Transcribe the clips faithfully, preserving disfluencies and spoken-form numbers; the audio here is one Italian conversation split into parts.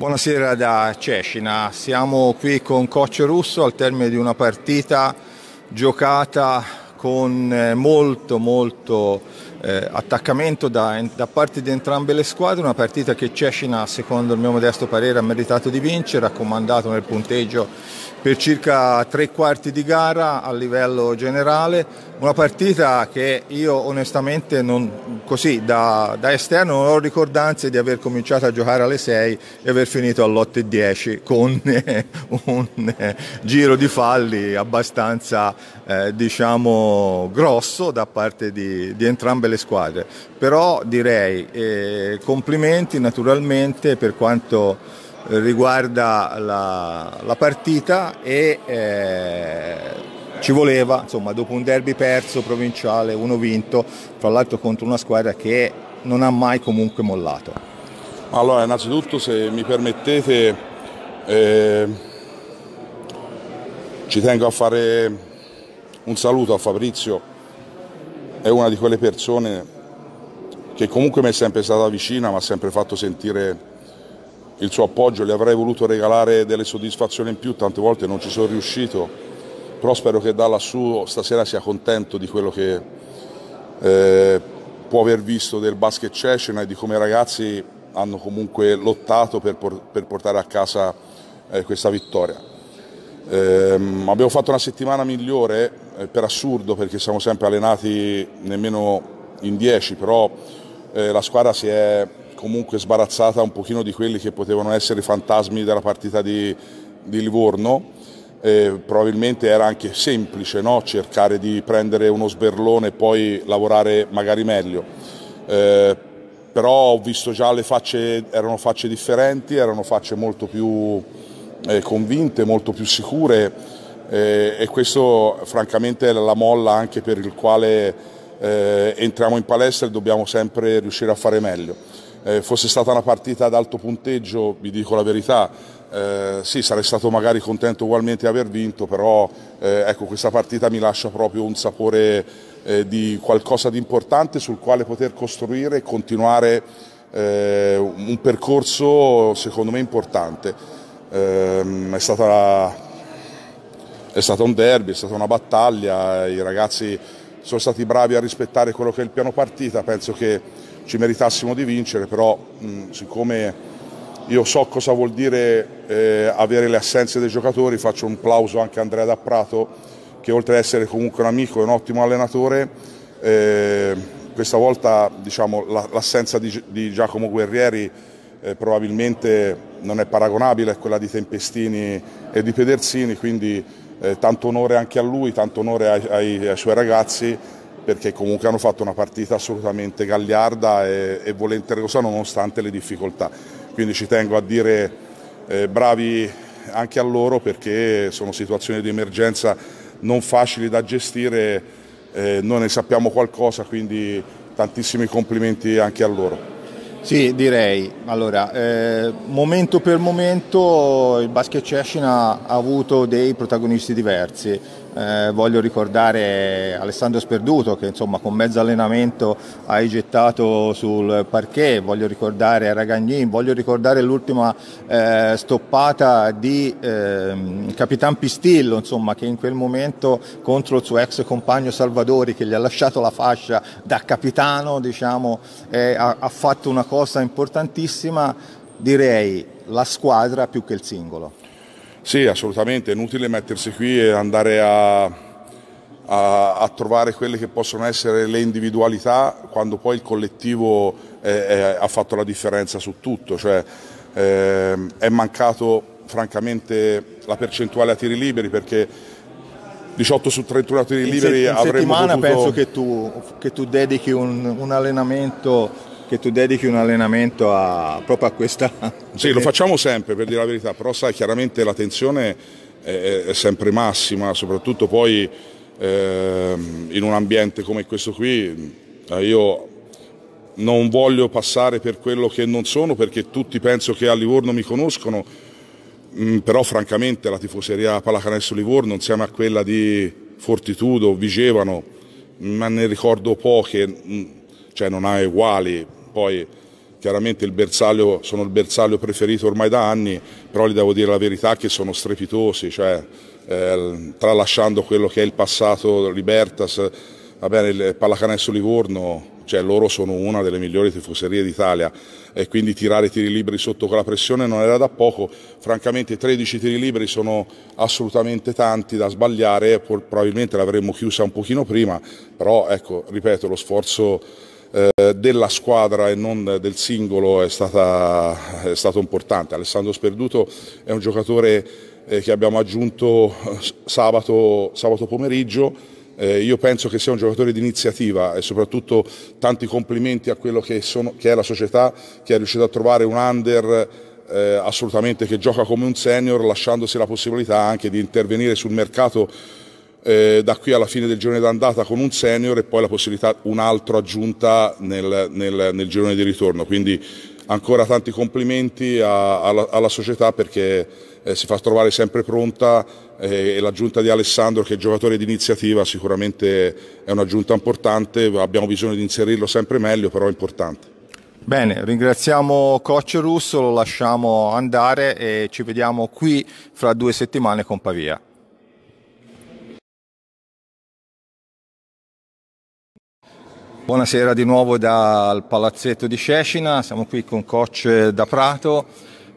Buonasera da Cecina, siamo qui con Coach Russo al termine di una partita giocata con molto molto eh, attaccamento da, da parte di entrambe le squadre, una partita che Cecina, secondo il mio modesto parere, ha meritato di vincere, ha comandato nel punteggio per circa tre quarti di gara a livello generale, una partita che io onestamente non, così da, da esterno non ho ricordanze di aver cominciato a giocare alle sei e aver finito alle otto e dieci con eh, un eh, giro di falli abbastanza eh, diciamo grosso da parte di, di entrambe le squadre, però direi eh, complimenti naturalmente per quanto riguarda la, la partita e eh, ci voleva, insomma, dopo un derby perso provinciale, uno vinto, fra l'altro contro una squadra che non ha mai comunque mollato. Allora, innanzitutto, se mi permettete, eh, ci tengo a fare un saluto a Fabrizio, è una di quelle persone che comunque mi è sempre stata vicina, ma ha sempre fatto sentire il suo appoggio, gli avrei voluto regalare delle soddisfazioni in più, tante volte non ci sono riuscito, però spero che da lassù stasera sia contento di quello che eh, può aver visto del basket Cecina e di come i ragazzi hanno comunque lottato per, por per portare a casa eh, questa vittoria. Eh, abbiamo fatto una settimana migliore, eh, per assurdo, perché siamo sempre allenati nemmeno in dieci, però eh, la squadra si è comunque sbarazzata un pochino di quelli che potevano essere i fantasmi della partita di, di Livorno. Eh, probabilmente era anche semplice, no? Cercare di prendere uno sberlone e poi lavorare magari meglio, eh, però ho visto già le facce, erano facce differenti, erano facce molto più eh, convinte, molto più sicure, eh, e questo francamente è la molla anche per il quale eh, entriamo in palestra e dobbiamo sempre riuscire a fare meglio. Eh, fosse stata una partita ad alto punteggio, vi dico la verità, eh, sì, sarei stato magari contento ugualmente di aver vinto, però eh, ecco, questa partita mi lascia proprio un sapore eh, di qualcosa di importante sul quale poter costruire e continuare eh, un percorso secondo me importante. Eh, è stata, è stata un derby, è stata una battaglia, i ragazzi sono stati bravi a rispettare quello che è il piano partita, penso che ci meritassimo di vincere, però mh, siccome io so cosa vuol dire eh, avere le assenze dei giocatori, faccio un plauso anche a Andrea Da Prato, che oltre ad essere comunque un amico e un ottimo allenatore, eh, questa volta diciamo, l'assenza di, di Giacomo Guerrieri eh, probabilmente non è paragonabile a quella di Tempestini e di Pedersini, quindi eh, tanto onore anche a lui, tanto onore ai, ai, ai suoi ragazzi, perché comunque hanno fatto una partita assolutamente gagliarda e, e volenterosa nonostante le difficoltà. Quindi ci tengo a dire eh, bravi anche a loro, perché sono situazioni di emergenza non facili da gestire, eh, noi ne sappiamo qualcosa, quindi tantissimi complimenti anche a loro. Sì, direi, allora, eh, momento per momento il basket Cecina ha avuto dei protagonisti diversi. Eh, voglio ricordare Alessandro Sperduto che insomma con mezzo allenamento hai gettato sul parquet, voglio ricordare Ragagnin, voglio ricordare l'ultima eh, stoppata di eh, Capitan Pistillo, insomma, che in quel momento contro il suo ex compagno Salvadori, che gli ha lasciato la fascia da capitano, diciamo, eh, ha, ha fatto una cosa importantissima, direi la squadra più che il singolo. Sì, assolutamente, è inutile mettersi qui e andare a, a, a trovare quelle che possono essere le individualità, quando poi il collettivo è, è, ha fatto la differenza su tutto. Cioè, eh, è mancato francamente la percentuale a tiri liberi, perché diciotto su trentuno a tiri in liberi se, avremmo potuto... In settimana penso che tu, che tu dedichi un, un allenamento... che tu dedichi un allenamento a, proprio a questa... Sì, lo facciamo sempre, per dire la verità, però sai, chiaramente la tensione è, è sempre massima, soprattutto poi eh, in un ambiente come questo qui. Eh, io non voglio passare per quello che non sono, perché tutti penso che a Livorno mi conoscono, mh, però francamente la tifoseria Pallacanestro Livorno, insieme a quella di Fortitudo, Vigevano, ma ne ricordo poche, mh, cioè non ha uguali. Poi Chiaramente il bersaglio, sono il bersaglio preferito ormai da anni, però gli devo dire la verità che sono strepitosi, cioè, eh, tralasciando quello che è il passato Libertas, va bene, il Pallacanestro Livorno, cioè loro sono una delle migliori tifoserie d'Italia e quindi tirare tiri liberi sotto quella pressione non era da poco. Francamente tredici tiri liberi sono assolutamente tanti da sbagliare, probabilmente l'avremmo chiusa un pochino prima, però ecco, ripeto, lo sforzo della squadra e non del singolo è, stata, è stato importante. Alessandro Sperduto è un giocatore che abbiamo aggiunto sabato, sabato pomeriggio, eh, io penso che sia un giocatore di iniziativa e soprattutto tanti complimenti a quello che, sono, che è la società, che è riuscita a trovare un under eh, assolutamente che gioca come un senior, lasciandosi la possibilità anche di intervenire sul mercato Eh, da qui alla fine del girone d'andata con un senior e poi la possibilità un altro aggiunta nel, nel, nel girone di ritorno, quindi ancora tanti complimenti a, alla, alla società perché eh, si fa trovare sempre pronta eh, e l'aggiunta di Alessandro, che è giocatore di iniziativa, sicuramente è un'aggiunta importante, abbiamo bisogno di inserirlo sempre meglio, però è importante. Bene, ringraziamo Coach Russo, lo lasciamo andare e ci vediamo qui fra due settimane con Pavia. Buonasera di nuovo dal palazzetto di Cecina, siamo qui con Coach Da Prato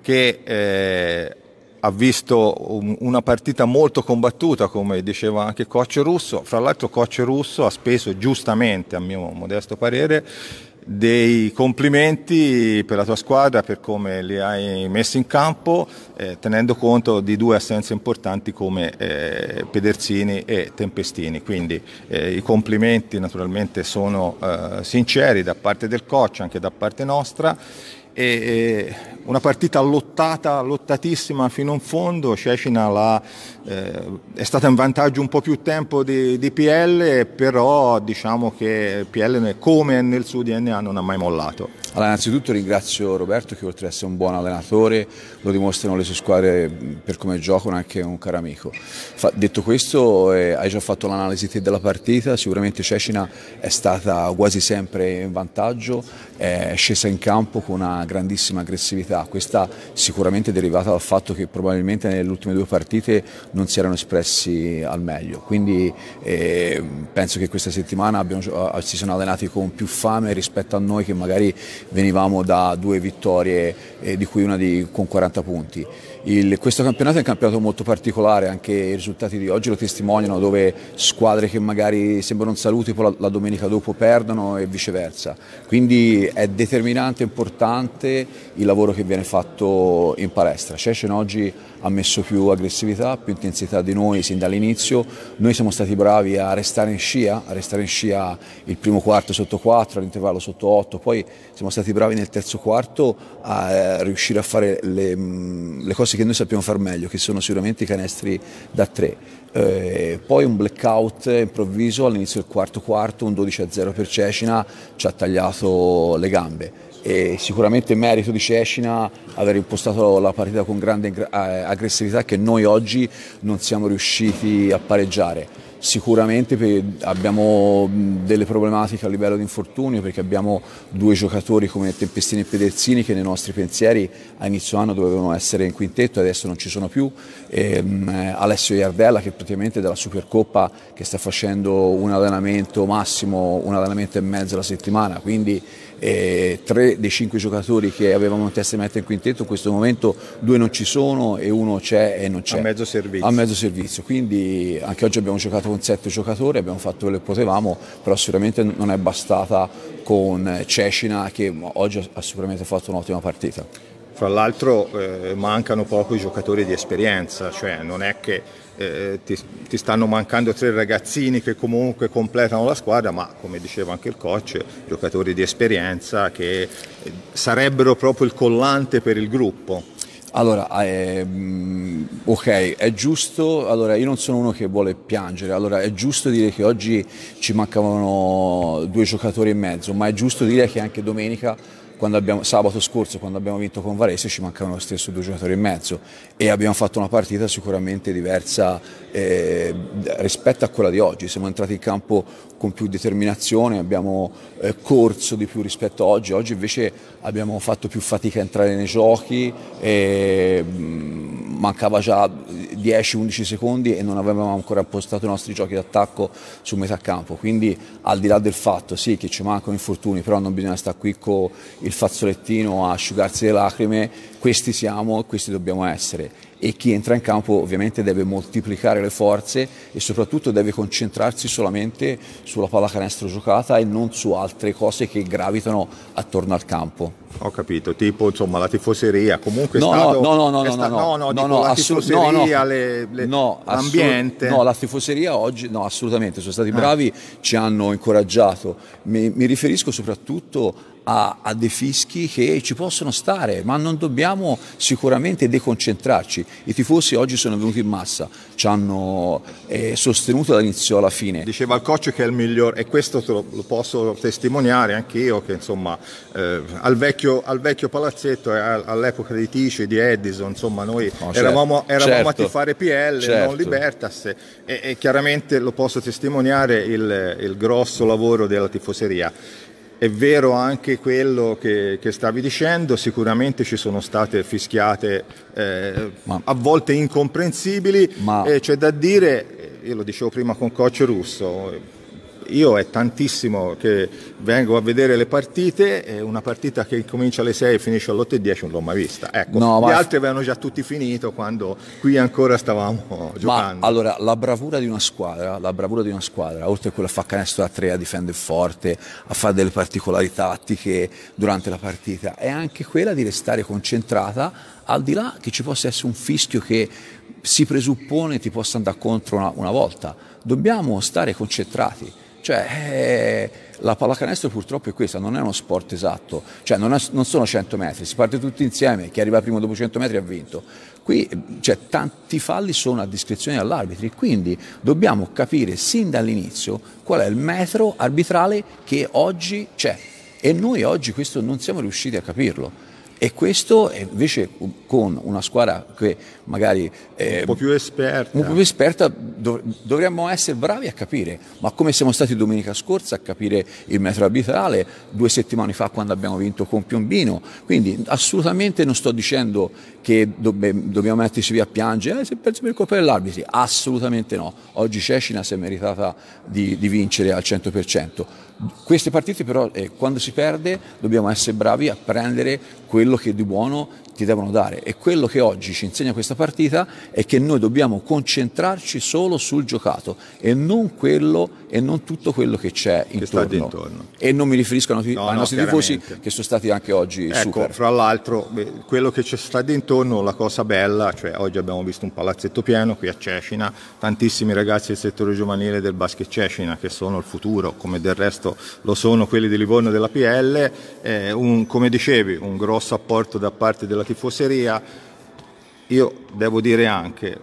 che eh, ha visto un, una partita molto combattuta, come diceva anche Coach Russo. Fra l'altro Coach Russo ha speso giustamente, a mio modesto parere, dei complimenti per la tua squadra, per come li hai messi in campo, eh, tenendo conto di due assenze importanti come eh, Pedersini e Tempestini, quindi eh, i complimenti naturalmente sono eh, sinceri da parte del coach, anche da parte nostra. E, e una partita lottata, lottatissima fino in fondo. Cecina eh, è stata in vantaggio un po' più tempo di, di P L, però diciamo che P L, come nel suo D N A, non ha mai mollato. Allora, innanzitutto ringrazio Roberto, che oltre ad essere un buon allenatore lo dimostrano le sue squadre per come giocano, anche un caro amico. Fa, detto questo, eh, hai già fatto l'analisi te della partita. Sicuramente Cecina è stata quasi sempre in vantaggio, è scesa in campo con una grandissima aggressività, questa sicuramente derivata dal fatto che probabilmente nelle ultime due partite non si erano espressi al meglio, quindi eh, penso che questa settimana abbiamo, si sono allenati con più fame rispetto a noi, che magari venivamo da due vittorie eh, di cui una di, con quaranta punti. Il, questo campionato è un campionato molto particolare, anche i risultati di oggi lo testimoniano, dove squadre che magari sembrano un saluto poi la, la domenica dopo perdono e viceversa, quindi è determinante, importante il lavoro che viene fatto in palestra. Cecina oggi ha messo più aggressività, più intensità di noi sin dall'inizio, noi siamo stati bravi a restare in scia, a restare in scia il primo quarto sotto quattro, all'intervallo sotto otto, poi siamo stati bravi nel terzo quarto a riuscire a fare le, le cose che noi sappiamo far meglio, che sono sicuramente i canestri da tre. Eh, poi un blackout improvviso all'inizio del quarto quarto, un dodici a zero per Cecina, ci ha tagliato le gambe. E sicuramente merito di Cecina aver impostato la partita con grande aggressività, che noi oggi non siamo riusciti a pareggiare. Sicuramente abbiamo delle problematiche a livello di infortunio, perché abbiamo due giocatori come Tempestini e Pedersini che nei nostri pensieri a inizio anno dovevano essere in quintetto, adesso non ci sono più. E, um, Alessio Iardella, che praticamente dalla Supercoppa, che sta facendo un allenamento massimo, un allenamento e mezzo alla settimana, quindi eh, tre dei cinque giocatori che avevamo in testa di mettere in quintetto in questo momento, due non ci sono e uno c'è e non c'è, a mezzo servizio. A mezzo servizio, quindi anche oggi abbiamo giocato con sette giocatori, abbiamo fatto quello che potevamo, però sicuramente non è bastata con Cecina, che oggi ha sicuramente fatto un'ottima partita. Fra l'altro eh, mancano poco i giocatori di esperienza, cioè non è che eh, ti, ti stanno mancando tre ragazzini che comunque completano la squadra, ma come diceva anche il coach, giocatori di esperienza che sarebbero proprio il collante per il gruppo. Allora, ehm, ok, è giusto, allora io non sono uno che vuole piangere, allora è giusto dire che oggi ci mancavano due giocatori e mezzo, ma è giusto dire che anche domenica quando abbiamo, sabato scorso quando abbiamo vinto con Varese ci mancavano lo stesso due giocatori e mezzo e abbiamo fatto una partita sicuramente diversa eh, rispetto a quella di oggi. Siamo entrati in campo con più determinazione, abbiamo eh, corso di più rispetto a oggi, oggi invece abbiamo fatto più fatica a entrare nei giochi, e, mh, mancava già dieci undici secondi e non avevamo ancora appostato i nostri giochi d'attacco su metà campo, quindi al di là del fatto sì che ci mancano infortuni, però non bisogna stare qui con il fazzolettino a asciugarsi le lacrime, questi siamo e questi dobbiamo essere e chi entra in campo ovviamente deve moltiplicare le forze e soprattutto deve concentrarsi solamente sulla pallacanestro giocata e non su altre cose che gravitano attorno al campo. Ho capito, tipo insomma la tifoseria, comunque è no, stato... No, no, no, no, sta... no, no, no, no, la tifoseria, l'ambiente... No, no, no, la tifoseria oggi, no, assolutamente, sono stati bravi, ah. ci hanno incoraggiato, mi, mi riferisco soprattutto a, a dei fischi che ci possono stare, ma non dobbiamo sicuramente deconcentrarci. I tifosi oggi sono venuti in massa, ci hanno eh, sostenuto dall'inizio alla fine. Diceva il coach che è il miglior, e questo te lo, lo posso testimoniare anch'io, che insomma eh, al, vecchio, al vecchio palazzetto, eh, all'epoca dei Tici, di Edison, insomma noi no, eravamo, certo, eravamo certo, a tifare P L, certo, non Libertas, e, e chiaramente lo posso testimoniare il, il grosso lavoro della tifoseria. È vero anche quello che, che stavi dicendo, sicuramente ci sono state fischiate eh, ma, a volte incomprensibili, ma... eh, c'è da dire, io lo dicevo prima con coach Russo, io è tantissimo che vengo a vedere le partite e una partita che comincia alle sei e finisce alle otto e dieci non l'ho mai vista, ecco, no, ma... gli altri avevano già tutti finito quando qui ancora stavamo giocando. Ma, allora, la bravura di una squadra, la bravura di una squadra, oltre a quella a fare canestro a tre, a difendere forte, a fare delle particolari tattiche durante la partita, è anche quella di restare concentrata al di là che ci possa essere un fischio che si presuppone ti possa andare contro una, una volta, dobbiamo stare concentrati. Cioè, eh, la pallacanestro purtroppo è questa, non è uno sport esatto, cioè non, è, non sono cento metri, si parte tutti insieme, chi arriva primo dopo cento metri ha vinto. Qui cioè, tanti falli sono a discrezione dell'arbitro, quindi dobbiamo capire sin dall'inizio qual è il metro arbitrale che oggi c'è e noi oggi questo non siamo riusciti a capirlo. E questo invece con una squadra che magari eh, un po' più esperta, un po' più esperta dov dovremmo essere bravi a capire, ma come siamo stati domenica scorsa a capire il metro arbitrale, due settimane fa quando abbiamo vinto con Piombino, quindi assolutamente non sto dicendo che dobb dobbiamo metterci via a piangere eh, se penso per colpa dell'arbitro, assolutamente no, oggi Cecina si è meritata di, di vincere al cento per cento. Queste partite però eh, quando si perde dobbiamo essere bravi a prendere quello che di buono ti devono dare e quello che oggi ci insegna questa partita è che noi dobbiamo concentrarci solo sul giocato e non quello e non tutto quello che c'è intorno. intorno e non mi riferisco ai nostri, no, ai no, nostri tifosi che sono stati anche oggi ecco, super. Fra l'altro quello che ci sta intorno, la cosa bella, cioè oggi abbiamo visto un palazzetto pieno qui a Cecina, tantissimi ragazzi del settore giovanile del basket Cecina che sono il futuro, come del resto lo sono quelli di Livorno della P L, eh, un, come dicevi un grosso apporto da parte della tifoseria, io devo dire anche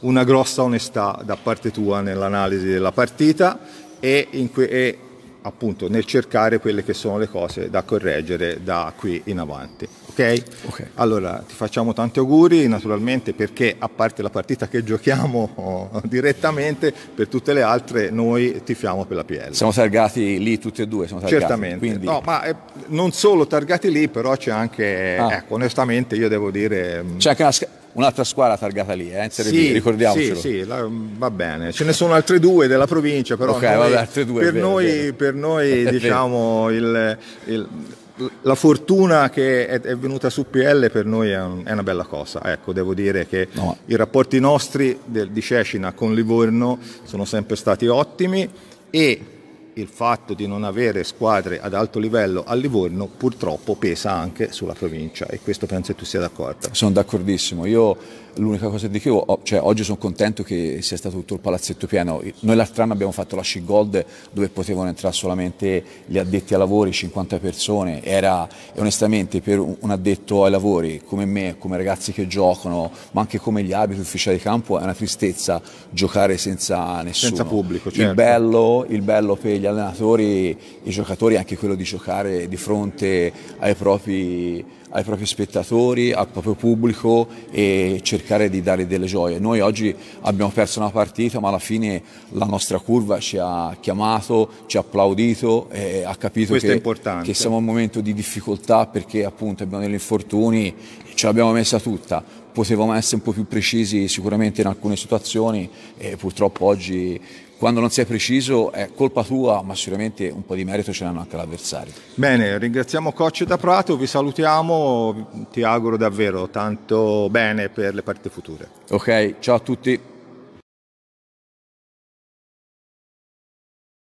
una grossa onestà da parte tua nell'analisi della partita e, in e appunto nel cercare quelle che sono le cose da correggere da qui in avanti, ok? Okay. Allora ti facciamo tanti auguri naturalmente perché a parte la partita che giochiamo direttamente, per tutte le altre noi tifiamo per la P L. Siamo targati lì tutti e due, siamo targati, certamente, quindi... no, ma eh, non solo targati lì però c'è anche, ah. ecco onestamente io devo dire... C'è anche una... un'altra squadra targata lì, eh? Sì, ricordiamocelo. Sì, sì, la, va bene. Ce ne sono altre due della provincia, però okay, noi, vabbè, due, per, vero, noi, per noi diciamo il, il, la fortuna che è, è venuta su P L per noi è, un, è una bella cosa. Ecco, devo dire che no. i rapporti nostri del, di Cecina con Livorno sono sempre stati ottimi e il fatto di non avere squadre ad alto livello a Livorno purtroppo pesa anche sulla provincia e questo penso che tu sia d'accordo. Sono d'accordissimo, io l'unica cosa di che ho, cioè, oggi sono contento che sia stato tutto il palazzetto pieno, noi l'altro anno abbiamo fatto la Sci Gold dove potevano entrare solamente gli addetti ai lavori, cinquanta persone, era onestamente per un addetto ai lavori come me, come ragazzi che giocano, ma anche come gli arbitri ufficiali di campo è una tristezza giocare senza nessuno, senza pubblico, certo. il, bello, il bello per gli allenatori, i giocatori, anche quello di giocare di fronte ai propri, ai propri spettatori, al proprio pubblico e cercare di dare delle gioie. Noi oggi abbiamo perso una partita, ma alla fine la nostra curva ci ha chiamato, ci ha applaudito e ha capito che, che siamo in un momento di difficoltà, perché appunto abbiamo degli infortuni, ce l'abbiamo messa tutta. Potevamo essere un po' più precisi sicuramente in alcune situazioni e purtroppo oggi, quando non sei preciso, è colpa tua, ma sicuramente un po' di merito ce l'hanno anche l'avversario. Bene, ringraziamo Coach Da Prato, vi salutiamo, ti auguro davvero tanto bene per le partite future. Ok, ciao a tutti.